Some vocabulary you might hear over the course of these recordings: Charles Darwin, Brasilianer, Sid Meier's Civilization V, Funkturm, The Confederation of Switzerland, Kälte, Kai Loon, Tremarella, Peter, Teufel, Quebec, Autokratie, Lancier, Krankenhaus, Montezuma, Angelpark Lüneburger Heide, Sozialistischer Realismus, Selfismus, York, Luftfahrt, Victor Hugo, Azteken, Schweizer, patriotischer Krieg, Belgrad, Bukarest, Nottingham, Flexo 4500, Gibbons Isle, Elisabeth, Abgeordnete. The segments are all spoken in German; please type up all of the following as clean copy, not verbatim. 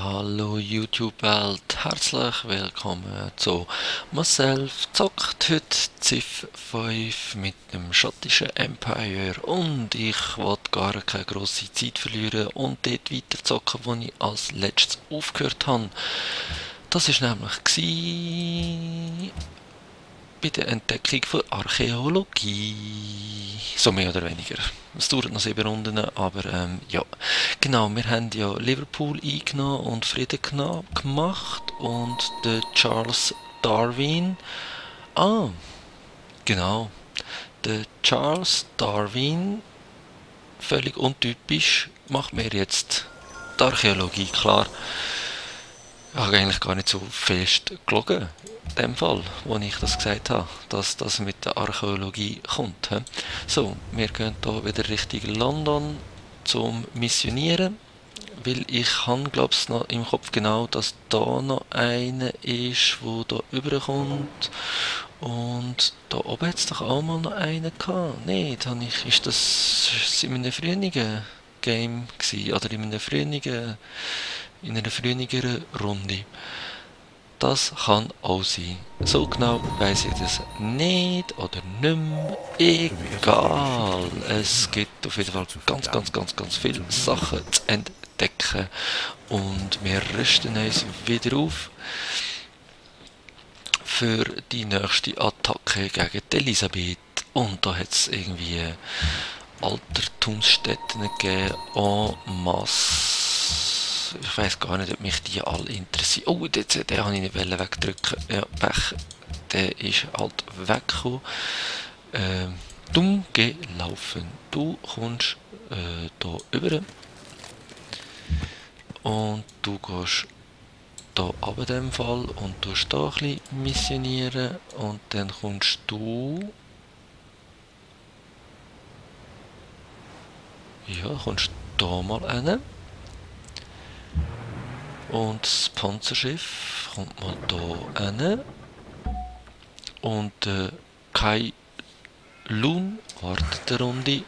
Hallo YouTube-Welt, herzlich willkommen zu Marcel zockt heute Civ 5 mit dem schottischen Empire und ich wollte gar keine grosse Zeit verlieren und dort weiterzocken, wo ich als letztes aufgehört habe. Das war nämlich bei der Entdeckung von Archäologie. So mehr oder weniger. Es dauert noch 7 Runden, aber ja. Genau, wir haben ja Liverpool eingenommen und Frieden gemacht und der Charles Darwin. Ah, genau. Der Charles Darwin, völlig untypisch, macht mir jetzt die Archäologie klar. Ich habe eigentlich gar nicht so fest gelogen. In dem Fall, wo ich das gesagt habe, dass das mit der Archäologie kommt. He? So, wir gehen hier wieder Richtung London zum Missionieren, weil ich habe, glaube ich, noch im Kopf genau, dass da noch einer ist, der da rüberkommt. Und da oben hat es doch auch mal noch einen gehabt. Nein, dann ist das in einem früheren Game gewesen, oder in einer früheren Runde. Das kann auch sein. So genau weiss ich das nicht oder nicht mehr. Egal. Es gibt auf jeden Fall ganz viele Sachen zu entdecken. Und wir rüsten uns wieder auf für die nächste Attacke gegen die Elisabeth. Und da hat es irgendwie Altertumsstätten gegeben en masse. Ich weiß gar nicht, ob mich die alle interessieren. Oh, den habe ich nicht wegdrücken. Ja, Pech. Der ist halt weggekommen. Dumm gelaufen. Du kommst hier rüber. Und du gehst hier ab in dem Fall und tust hier ein bisschen missionieren. Und dann kommst du. Ja, kommst da mal hin. Und das Panzerschiff kommt mal hier hin. Und Kai Loon wartet eine Runde.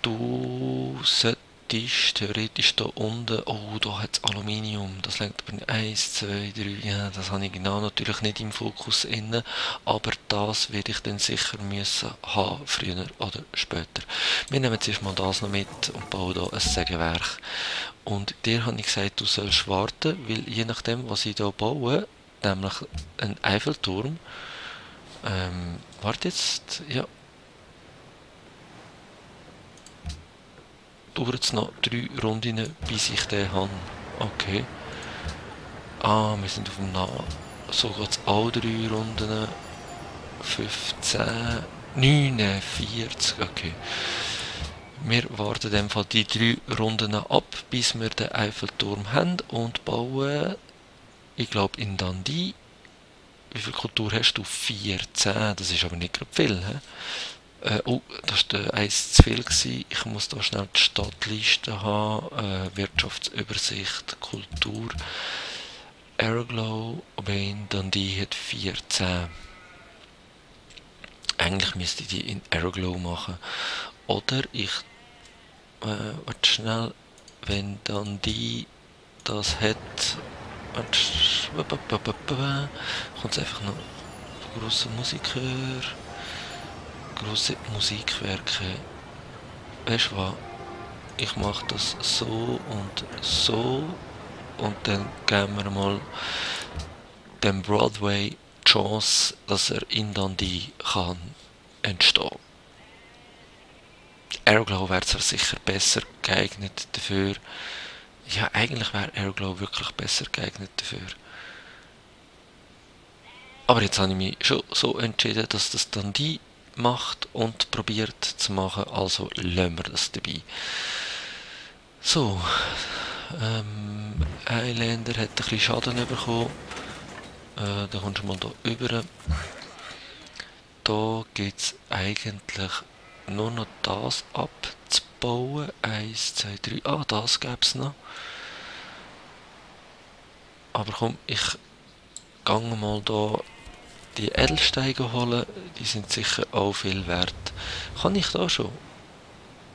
Du solltest theoretisch hier unten. Oh, da hat es Aluminium. Das lenkt aber nicht. 1, 2, 3. Ja, das habe ich genau natürlich nicht im Fokus inne. Aber das werde ich dann sicher müssen haben, früher oder später. Wir nehmen jetzt mal das noch mit und bauen hier ein Sägewerk. Und dir habe ich gesagt, du sollst warten, weil je nachdem, was ich hier baue, nämlich ein Eiffelturm, warte jetzt, ja, dauert es noch 3 Runden, bis ich den habe. Okay. Ah, wir sind auf dem Nahen. So geht es auch 3 Runden. 15, 49, okay. Wir warten in dem Fall die 3 Runden ab, bis wir den Eiffelturm haben und bauen, ich glaube in Dundee. Wie viel Kultur hast du? 14, das ist aber nicht gerade viel. He? Oh, das war 1 zu viel gewesen. Ich muss da schnell die Stadtliste haben, Wirtschaftsübersicht, Kultur. AeroGlow, aber in Dundee hat 14. Eigentlich müsste ich die in AeroGlow machen. Oder ich warte schnell, wenn dann die das hat, kommt es einfach noch große Musiker, große Musikwerke. Weißt du was? Ich mache das so und dann geben wir mal dem Broadway die Chance, dass er in Dundee kann entstehen. AeroGlow wäre zwar sicher besser geeignet dafür. Ja, eigentlich wäre AeroGlow wirklich besser geeignet dafür. Aber jetzt habe ich mich schon so entschieden, dass das dann die macht und probiert zu machen. Also lassen wir das dabei. So. Highlander hat ein bisschen Schaden bekommen. Da kommst du mal hier rüber. Da gibt es eigentlich nur noch das abzubauen. 1, 2, 3. Ah, das gäbe es noch. Aber komm, ich gehe mal hier die Edelsteine holen. Die sind sicher auch viel wert. Kann ich da schon?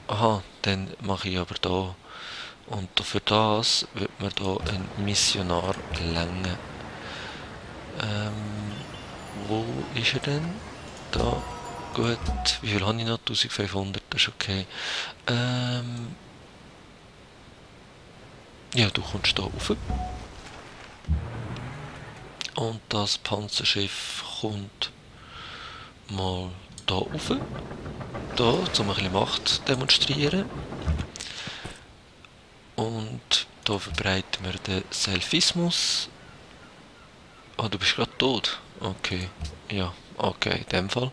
Aha, dann mache ich aber da Und für das wird mir hier ein Missionar länger. Wo ist er denn? Da. Gut. Wie viel habe ich noch? 1500, das ist okay. Ja, du kommst da rauf. Und das Panzerschiff kommt mal da rauf. Da, um ein bisschen Macht zu demonstrieren. Und da verbreiten wir den Selfismus. Ah, oh, du bist gerade tot. Okay, ja, okay, in dem Fall.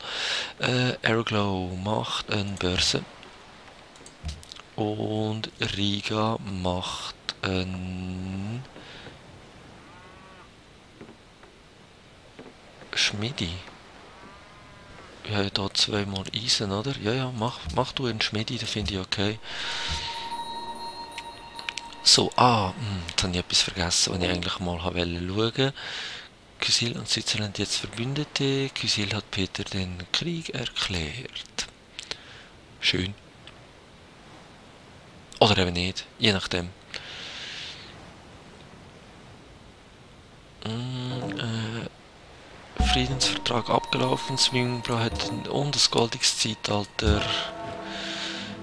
AeroGlow macht eine Börse. Und Riga macht ein Schmiedi. Ich habe da zweimal Eisen, oder? Ja, ja, mach du einen Schmiedi, das finde ich okay. So, jetzt habe ich etwas vergessen, was ich eigentlich mal schauen wollte. Kysil und Switzerland jetzt Verbündete. Kysil hat Peter den Krieg erklärt. Schön. Oder eben nicht, je nachdem. Friedensvertrag abgelaufen, Swimmingbra hat und das goldiges Zeitalter.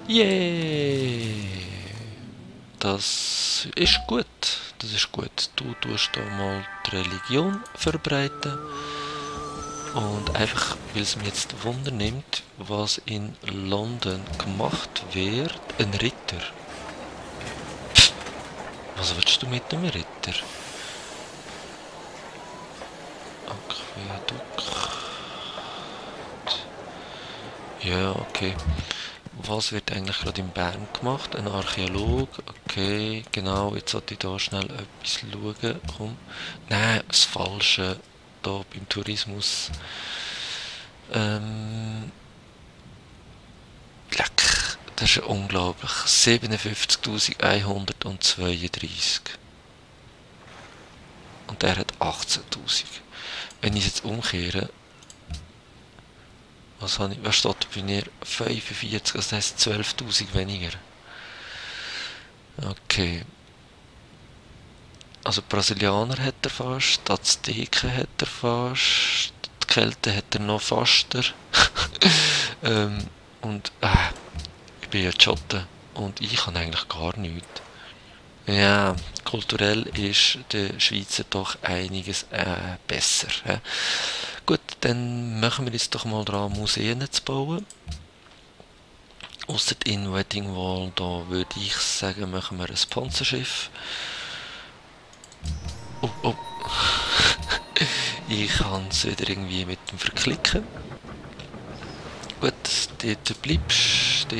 Yay! Yeah. Das ist gut, das ist gut. Du tust da mal die Religion verbreiten. Und einfach, weil es mich jetzt Wunder nimmt, was in London gemacht wird, ein Ritter. Pff, was willst du mit dem Ritter? Aquädukt. Ja, okay. Was wird eigentlich gerade in Bern gemacht? Ein Archäolog. Okay, genau, jetzt sollte ich da schnell etwas schauen. Komm. Nein, das Falsche da beim Tourismus. Leck, das ist unglaublich. 57.132. Und der hat 18.000. Wenn ich es jetzt umkehre. Was habe ich? Was steht bei mir? 45, das heisst 12.000 weniger. Okay. Also Brasilianer hat er fast, die Azteken hat er fast, die Kälte hat er noch faster. Ich bin ja Schotte und ich kann eigentlich gar nichts. Ja, kulturell ist der Schweizer doch einiges besser. He? Gut, dann machen wir jetzt doch mal dran, Museen zu bauen. Ausser in Wettingwall, da würde ich sagen, machen wir ein Panzerschiff. Oh, oh. Ich kann es wieder irgendwie mit dem Verklicken. Gut, dort bleibst,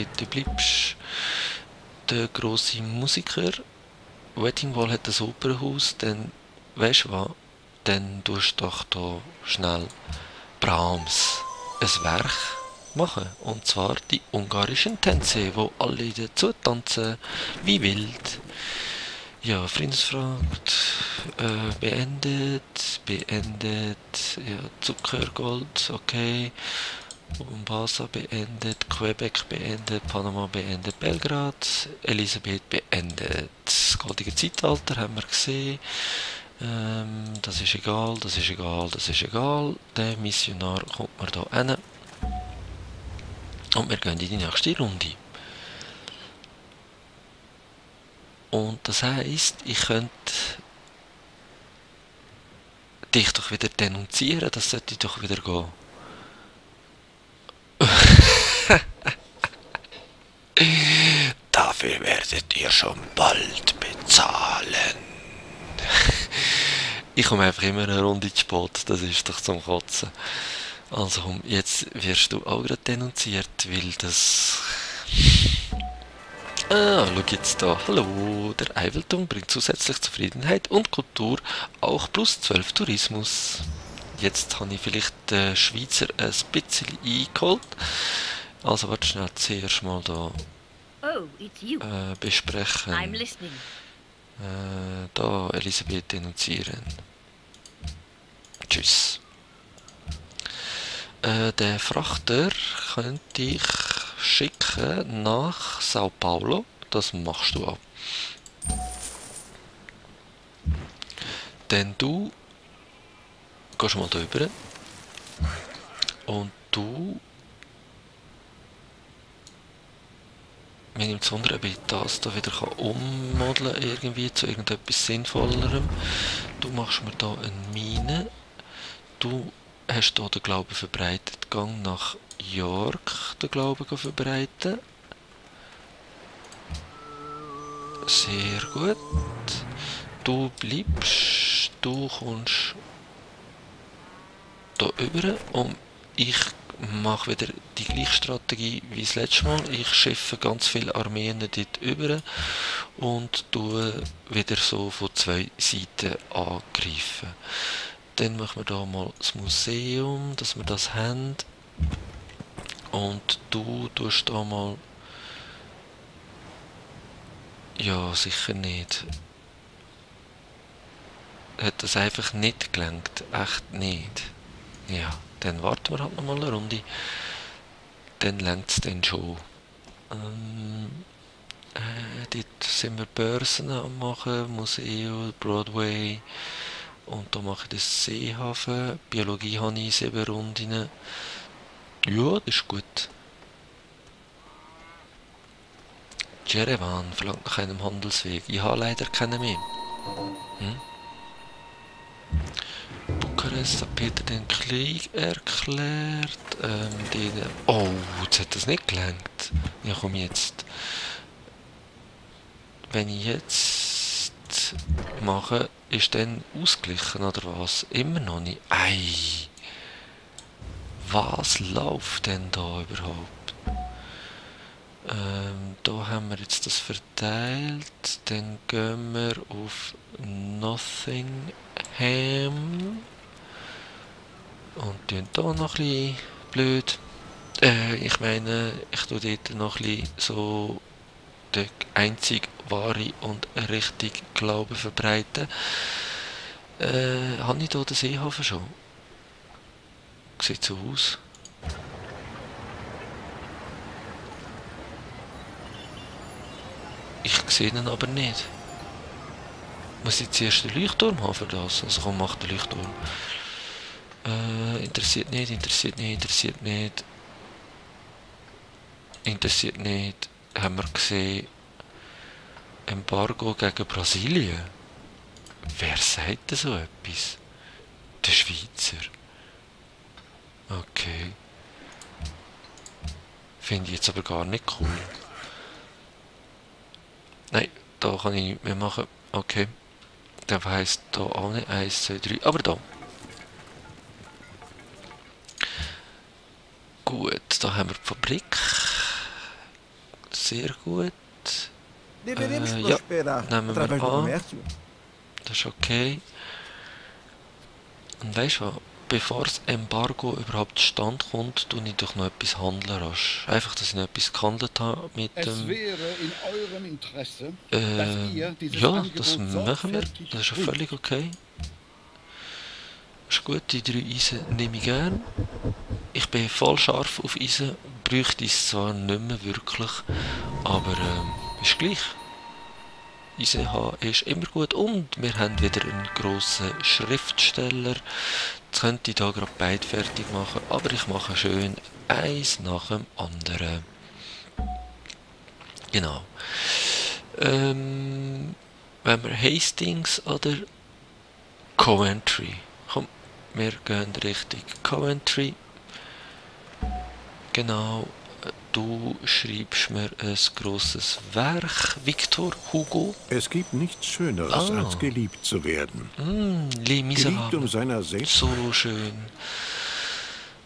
Der grosse Musiker. Wettingwall hat ein Opernhaus, dann, weißt du was, dann tust du doch hier schnell Brahms ein Werk machen. Und zwar die ungarischen Tänze, wo alle dazu tanzen, wie wild. Ja, Friedensfrage beendet, ja, Zuckergold, okay. Mombasa beendet, Quebec beendet, Panama beendet, Belgrad, Elisabeth beendet. Das goldige Zeitalter haben wir gesehen. Das ist egal, das ist egal. Der Missionar kommt mir hier hin. Und wir gehen in die nächste Runde. Und das heisst, ich könnte dich doch wieder denunzieren, das sollte ich doch wieder gehen. Dafür werdet ihr schon bald bezahlen. Ich komme einfach immer eine Runde zu spät, das ist doch zum Kotzen. Also jetzt wirst du auch gerade denunziert, weil das... schau jetzt da. Hallo, der Eiffelturm bringt zusätzlich Zufriedenheit und Kultur, auch plus 12 Tourismus. Jetzt habe ich vielleicht den Schweizer ein bisschen eingeholt. Also warte schnell, zuerst mal da besprechen. Da Elisabeth denunzieren. Tschüss. Den Frachter könnte ich schicken nach Sao Paulo. Das machst du auch. Denn du gehst mal da rüber. Und du... Mir nimmt es wunder, ob ich das da wieder ummodeln kann, irgendwie zu irgendetwas Sinnvollerem. Du machst mir da eine Mine. Du hast hier den Glauben verbreitet. Gang nach York den Glauben verbreiten. Sehr gut. Du bleibst, du kommst da rüber und ich mache wieder die gleiche Strategie wie das letzte Mal. Ich schiffe ganz viele Armeen dort rüber und tue wieder so von zwei Seiten angreifen. Dann machen wir da mal das Museum, dass wir das haben. Und du tust da mal... Ja, sicher nicht. Hat das einfach nicht gelangt. Echt nicht. Ja, dann warten wir halt noch mal eine Runde. Dann langt es dann schon. Dort sind wir Börsen am machen, Museum, Broadway. Und da mache ich das Seehafen. Biologie habe ich 7 Runden. Ja, das ist gut. Jerewan verlangt nach einem Handelsweg. Ich habe leider keinen mehr. Bukarest hat Peter den Krieg erklärt. Oh, jetzt hat das nicht gelangt. Ja, komm jetzt. Wenn ich jetzt mache, ist dann ausgeglichen oder was? Immer noch nicht. Ei! Was läuft denn da überhaupt? Da haben wir jetzt das verteilt. Dann gehen wir auf Nottingham. Und tun da noch ein bisschen blöd. Ich meine, ich tue dort noch ein bisschen so den einzig wahre und richtig Glauben verbreiten. Habe ich hier den Seehafen schon? Sieht so aus. Ich sehe ihn aber nicht. Muss ich zuerst den Leuchtturm haben für das? Also komm, mach den Leuchtturm. Interessiert nicht, interessiert nicht, interessiert nicht. Interessiert nicht. Haben wir gesehen. Embargo gegen Brasilien. Wer sagt denn so etwas? Der Schweizer. Okay. Finde ich jetzt aber gar nicht cool. Nein, da kann ich nichts mehr machen. Okay. Das heisst da auch nicht 1, 2, 3, aber da. Gut, da haben wir die Fabrik. Sehr gut. Ja, nehmen wir an. Das ist okay. Und weißt du was? Bevor das Embargo überhaupt zustande kommt, tue ich doch noch etwas handeln rasch. Einfach, dass ich noch etwas gehandelt habe mit dem... Es wäre in eurem Interesse, dass ihr dieses Angebot das machen wir. Das ist ja völlig okay. Ist gut, die 3 Eisen nehme ich gern. Ich bin voll scharf auf Eisen, bräuchte es zwar nicht mehr wirklich, aber ist gleich. Eisen haben ist immer gut und wir haben wieder einen grossen Schriftsteller. Jetzt könnte ich da gerade beide fertig machen, aber ich mache schön eins nach dem anderen. Genau. Wenn wir Hastings oder Coventry. Komm, wir gehen Richtung Coventry. Genau, du schreibst mir ein grosses Werk, Victor Hugo. Es gibt nichts Schöneres, als geliebt zu werden. Les Miserables. Geliebt um seiner selbst. So schön.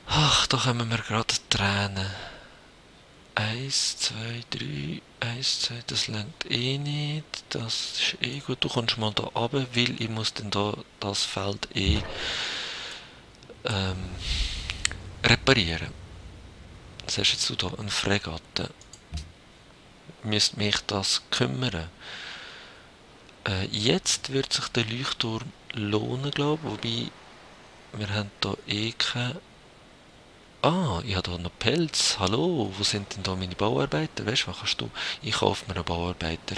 Ach, da kommen mir gerade Tränen. 1, 2, 3, 1, 2, das langt eh nicht. Das ist eh gut. Du kommst mal da runter, weil ich muss dann da das Feld eh reparieren. Was hast jetzt du da? Eine Fregatte. Müsste mich das kümmern. Jetzt wird sich der Leuchtturm lohnen, glaube ich. Wobei, wir haben da eh keine Ah, ich habe hier noch Pelz. Hallo, wo sind denn da meine Bauarbeiter? Weißt du, was kannst du? Ich kaufe mir einen Bauarbeiter.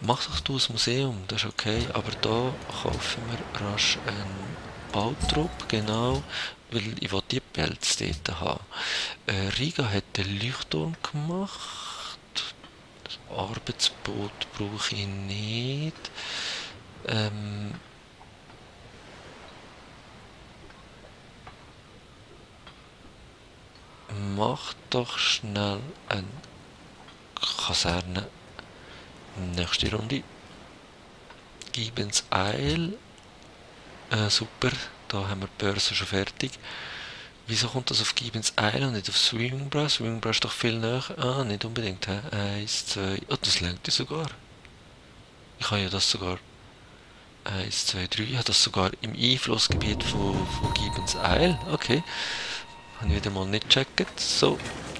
Mach doch du das Museum, das ist okay. Aber da kaufen wir rasch einen Bautrupp, genau. Weil ich will die Pelze dort haben. Riga hat den Leuchtturm gemacht. Das Arbeitsboot brauche ich nicht. Mach doch schnell eine Kaserne. Nächste Runde. Gibbons Isle. Super, da haben wir die Börse schon fertig. Wieso kommt das auf Gibbons Isle und nicht auf Swimmingbra? Swimmingbra ist doch viel näher. Ah, nicht unbedingt. He? 1, 2... Oh, das lenkt ja sogar. Ich habe ja das sogar... 1, 2, 3. Ich habe das sogar im Einflussgebiet von Gibbons Isle. Okay. Habe ich wieder mal nicht gecheckt. So,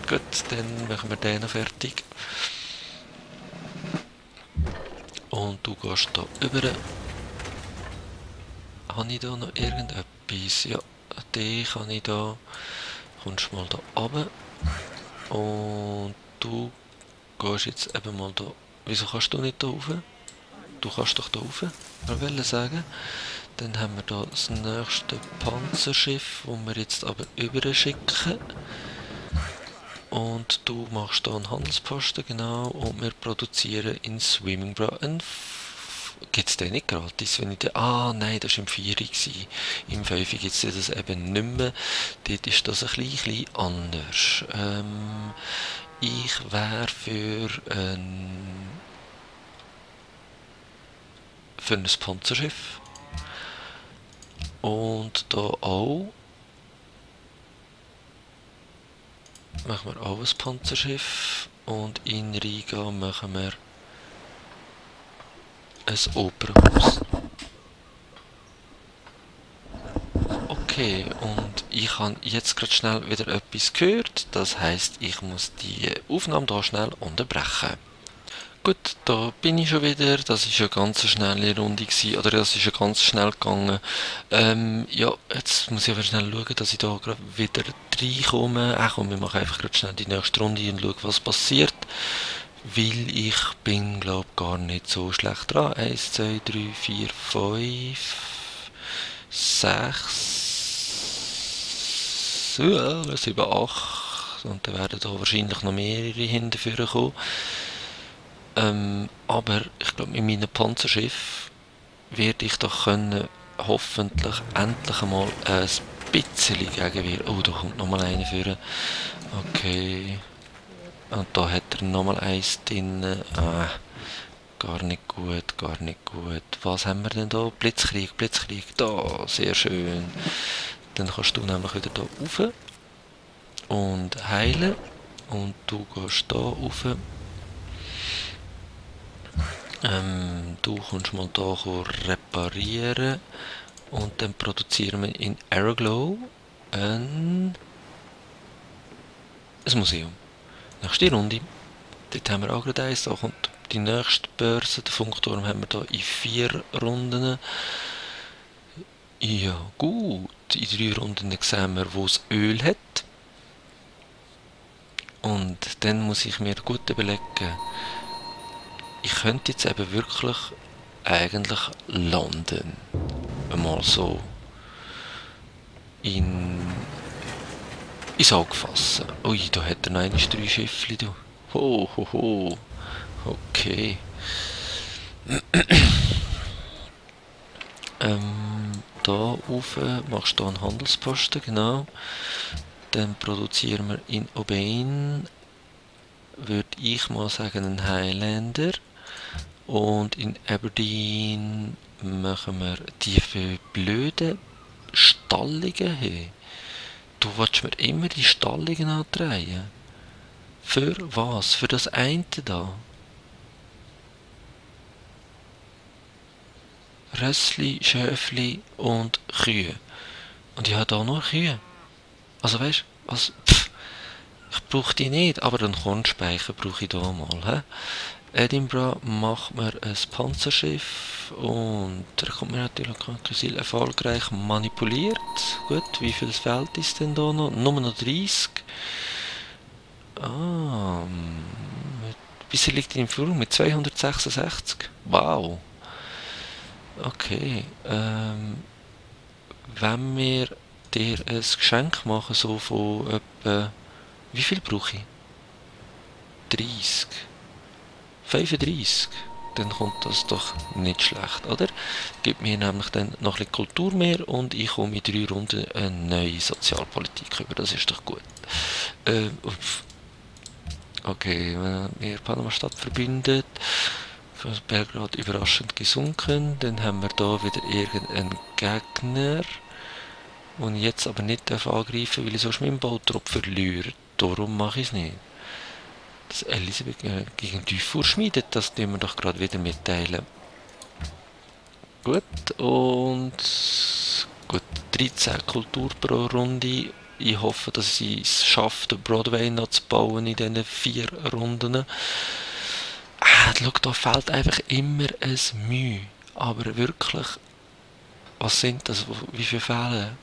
gut, dann machen wir den noch fertig. Und du gehst da rüber. Habe ich da noch irgendetwas? Ja, den kann ich da. Kommst mal da runter. Und du gehst jetzt eben mal da. Wieso kannst du nicht da rauf? Du kannst doch da rauf, wollte ich sagen. Dann haben wir da das nächste Panzerschiff, das wir jetzt aber überschicken. Und du machst da einen Handelsposten, genau. Und wir produzieren in Swimmingbra. Gibt es den nicht gratis? Wenn ich den, ah nein, das war im 4. Im 5. gibt es das eben nicht mehr. Dort ist das ein bisschen anders. Ich wäre für ein Panzerschiff. Und da auch. Machen wir auch ein Panzerschiff. Und in Riga machen wir ein Opernhaus. Okay, und ich habe jetzt gerade schnell wieder etwas gehört. Das heisst, ich muss die Aufnahme hier schnell unterbrechen. Gut, da bin ich schon wieder. Das ist eine ganz schnelle Runde gewesen, oder das ist ja ganz schnell gegangen. Ja, jetzt muss ich aber schnell schauen, dass ich da gerade wieder reinkomme. Ach komm, wir machen einfach gerade schnell die nächste Runde und schauen, was passiert. Weil ich bin, glaube ich, gar nicht so schlecht dran. 1, 2, 3, 4, 5, 6, 7, 8. Und dann werden da wahrscheinlich noch mehrere hinterher kommen. Aber ich glaube, mit meinem Panzerschiff werde ich doch können, hoffentlich endlich einmal ein bisschen gegenwehr. Oh, da kommt nochmal einer vor. Okay. Und da hat er nochmal eins drin. Ah, gar nicht gut, gar nicht gut. Was haben wir denn da? Blitzkrieg, Blitzkrieg. Da, sehr schön. Dann kannst du nämlich wieder da rauf und heilen. Und du gehst da rauf. Du kannst mal da reparieren und dann produzieren wir in AeroGlow ein Museum. Nächste Runde. Dort haben wir auch gerade eins. Da kommt die nächste Börse. Den Funkturm haben wir da in 4 Runden. Ja gut, in 3 Runden sehen wir, wo es Öl hat. Und dann muss ich mir gut überlegen, ich könnte jetzt eben wirklich eigentlich landen. Mal so ins Auge fassen. Ui, da hat er noch einmal 3 Schiffli. Du. Ho, ho, ho. Okay. Da rauf machst du einen Handelsposten, genau. Dann produzieren wir in Obein, würde ich mal sagen, einen Highlander. Und in Aberdeen machen wir die für blöden Stallungen hin. Du willst mir immer die Stallungen andrehen. Für was? Für das eine da? Rössli, Schöfli und Kühe. Und ich habe da nur Kühe. Also weißt du, was... Pff, ich brauche die nicht, aber einen Kornspeicher brauche ich da mal. Edinburgh macht man ein Panzerschiff und da kommt man natürlich Seil erfolgreich manipuliert. Gut, wie viel Feld ist denn da noch? Nummer noch 30. Ah, bisher liegt er im Führung mit 266. Wow. Okay. Wenn wir dir ein Geschenk machen, so von etwa... Wie viel brauche ich? 30. 35, dann kommt das doch nicht schlecht, oder? Gibt mir nämlich dann noch ein bisschen Kultur mehr und ich komme in 3 Runden eine neue Sozialpolitik über, das ist doch gut. Okay, wenn wir Panama-Stadt verbindet, für Belgrad überraschend gesunken, dann haben wir da wieder irgendeinen Gegner, den ich jetzt aber nicht angreifen darf, weil ich sonst meinen Bautrupp verliere, darum mache ich es nicht. Dass Elisabeth gegen Teufel schmiedet, das tun wir doch gerade wieder mitteilen. Gut, und... Gut, 13 Kultur pro Runde. Ich hoffe, dass sie es schafft, den Broadway noch zu bauen in diesen 4 Runden. Schau, da fehlt einfach immer ein Mühe. Aber wirklich... Was sind das? Wie viele Fälle?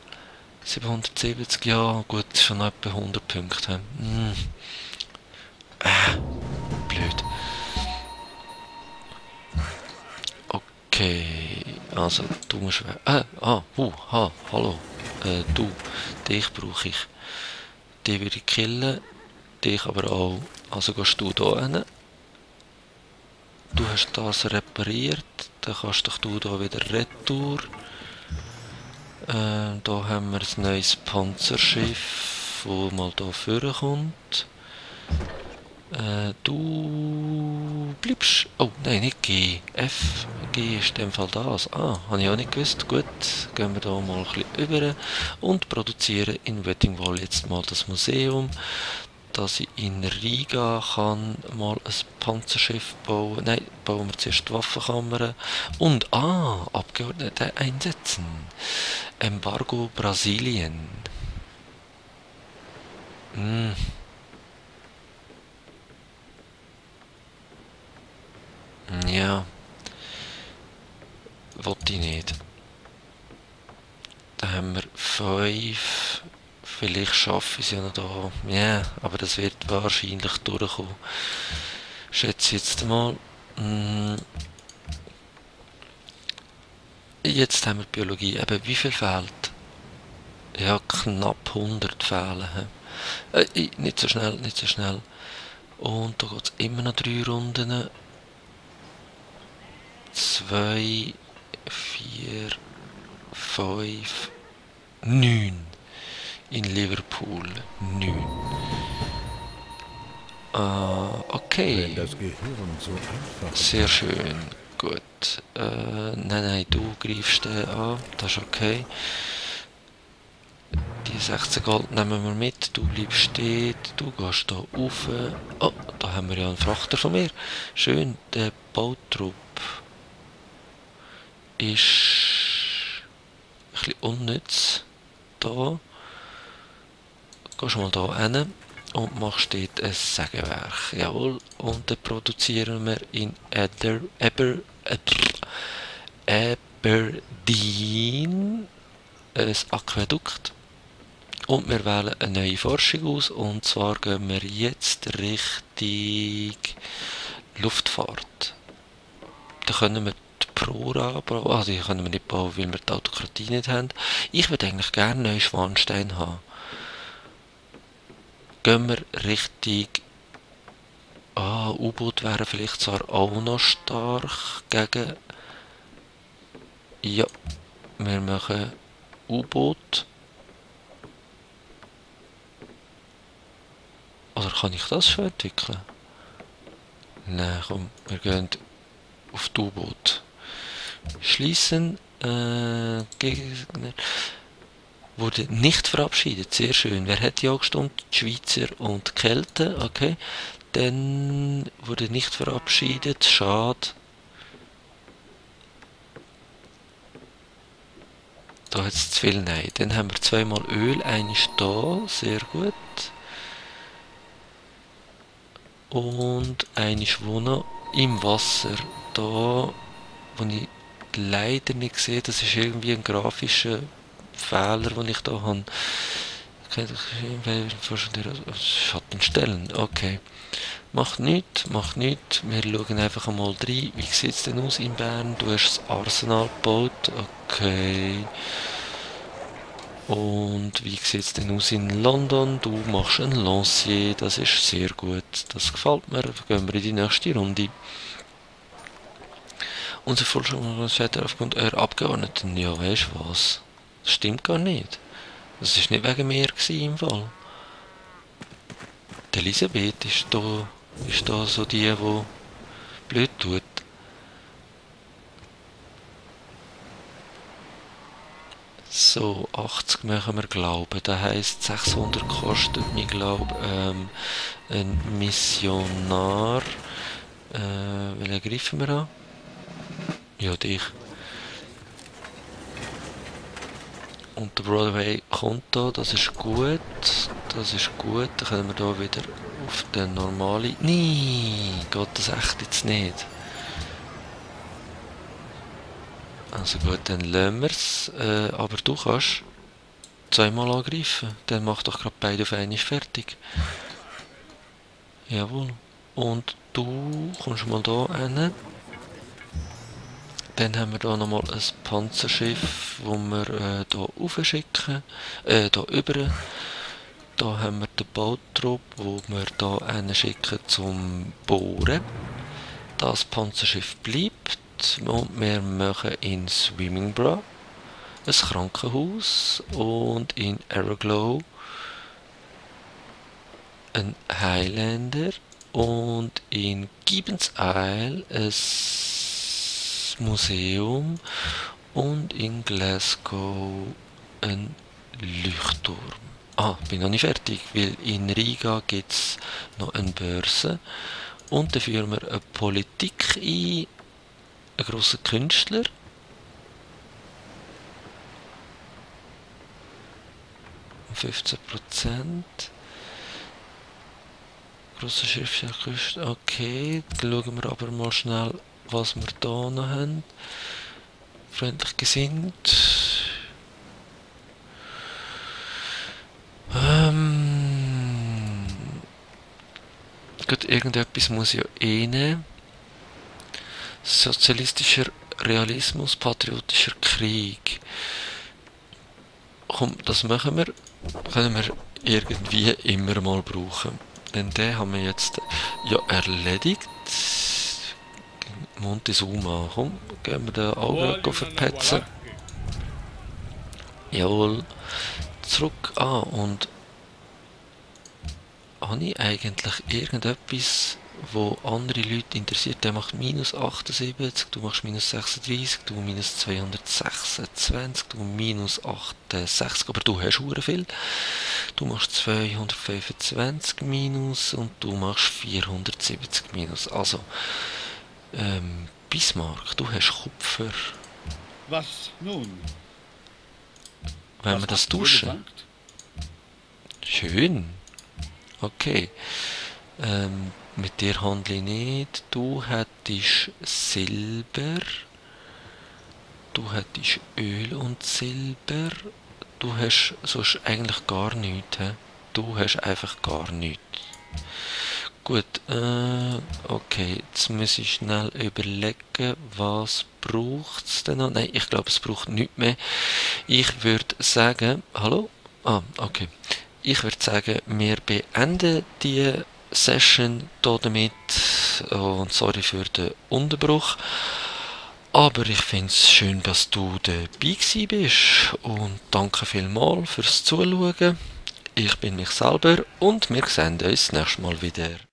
770, ja gut, schon etwa 100 Punkte. Mm. Blöd. Okay, also du musst weg. Hallo. Du, dich brauche ich. Die würde ich killen, dich aber auch. Also gehst du da hin. Du hast das repariert, dann kannst doch du da wieder retour. Da haben wir ein neues Panzerschiff, wo mal da vorkommt. Du bleibst. Oh, nein, nicht G. F. G ist in dem Fall das. Ah, habe ich auch nicht gewusst. Gut, gehen wir da mal ein bisschen über und produzieren in Wettingwall jetzt mal das Museum, dass ich in Riga kann mal ein Panzerschiff bauen. Nein, bauen wir zuerst die Waffenkammer und Abgeordnete einsetzen. Embargo Brasilien. Ja, wollte ich nicht. Da haben wir 5, vielleicht schaffe ich es ja noch da. Ja, aber das wird wahrscheinlich durchkommen. Schätze ich jetzt mal. Jetzt haben wir Biologie. Eben, wie viel fehlt? Ja, knapp 100 fehlen. Nicht so schnell, nicht so schnell. Und da geht es immer noch 3 Runden. 2, 4, 5, 9. In Liverpool 9. Okay. Sehr schön. Gut. Nein, du greifst den an. Das ist okay. Die 16 Gold nehmen wir mit. Du bleibst stehen. Du gehst da rauf. Oh, da haben wir ja einen Frachter von mir. Schön, der Bautrupp ist ein bisschen unnütz. Da gehst du mal da hin und machst dort ein Sägewerk. Jawohl, und dann produzieren wir in Aberdeen ein Aquädukt und wir wählen eine neue Forschung aus, und zwar gehen wir jetzt Richtung Luftfahrt. Da können wir Prora, also die können wir nicht bauen, weil wir die Autokratie nicht haben. Ich würde eigentlich gerne neue Schwanstein haben. Gehen wir richtig... Ah, U-Boot wäre vielleicht zwar auch noch stark gegen... Ja, wir machen U-Boot. Oder kann ich das schon entwickeln? Nein, komm, wir gehen auf die U-Boot. Schließen. Gegner wurde nicht verabschiedet. Sehr schön. Wer hat ja gestimmt? Die Schweizer und die Kälte. Okay. Dann wurde nicht verabschiedet. Schade. Da hat es zu viel. Nein. Dann haben wir 2 mal Öl. Eines da. Sehr gut. Und eines wo noch. im Wasser. Da, wo ich leider nicht sehe, das ist irgendwie ein grafischer Fehler, den ich da habe. Schattenstellen, okay. Macht nichts, macht nichts. Wir schauen einfach einmal rein. Wie sieht es denn aus in Bern? Du hast das Arsenal gebaut, okay. Und wie sieht es denn aus in London? Du machst ein Lancier, das ist sehr gut. Das gefällt mir. Gehen wir in die nächste Runde. Unser Forschung steht aufgrund eurer Abgeordneten. Ja, weißt du was? Das stimmt gar nicht. Das war nicht wegen mir im Fall. Die Elisabeth ist da so die blöd tut. So, 80 machen wir glauben. Das heisst, 600 kostet mich, glaube ich, ein Missionar. Welchen greifen wir an? Ja, dich. Und der Broadway kommt da, das ist gut. Das ist gut. Dann können wir da wieder auf den normalen. Nein, geht das echt jetzt nicht. Also gut, dann lassen wir es. Aber du kannst zweimal angreifen. Dann mach doch gerade beide auf einmal fertig. Jawohl. Und du kommst mal da hin. Dann haben wir hier nochmal ein Panzerschiff, das wir hier raufschicken. Hier rüber. Da haben wir den Bautrupp, den wir hier hinschicken zum Bohren. Das Panzerschiff bleibt. Und wir machen in Swimmingbra ein Krankenhaus und in AeroGlow ein Highlander und in Gibbons Isle ein Museum und in Glasgow ein Leuchtturm. Ah, bin noch nicht fertig, weil in Riga gibt es noch eine Börse und da führen wir eine Politik ein. Ein grosser Künstler. Um 15%. Grosser Schriftsteller, Künstler. Okay, dann schauen wir aber mal schnell, was wir da noch haben. Freundlich gesinnt. Gut, irgendetwas muss ich ja eh nehmen. Sozialistischer Realismus, patriotischer Krieg. Komm, das machen wir. Können wir irgendwie immer mal brauchen. Denn den haben wir jetzt ja erledigt. Montezuma, komm, gehen wir den Augenblick verpetzen. Jawohl. Zurück an und... Habe ich eigentlich irgendetwas... wo andere Leute interessiert, der macht minus 78, du machst minus 36, du minus 226, du minus 68, aber du hast sehr viel. Du machst 225 minus und du machst 470 minus. Also, Bismarck, du hast Kupfer. Was nun? Wollen wir das duschen? Schön. Okay. Mit dir handle ich nicht. Du hättest Silber. Du hättest Öl und Silber. Du hast sonst eigentlich gar nichts. He? Du hast einfach gar nichts. Gut, okay. Jetzt muss ich schnell überlegen, was braucht es denn noch? Nein, ich glaube, es braucht nichts mehr. Ich würde sagen... Hallo? Ah, okay. Ich würde sagen, wir beenden die... Session hier damit und sorry für den Unterbruch, aber ich finde es schön, dass du dabei gewesen bist und danke vielmals fürs Zuschauen. Ich bin mich selber und wir sehen uns nächstes Mal wieder.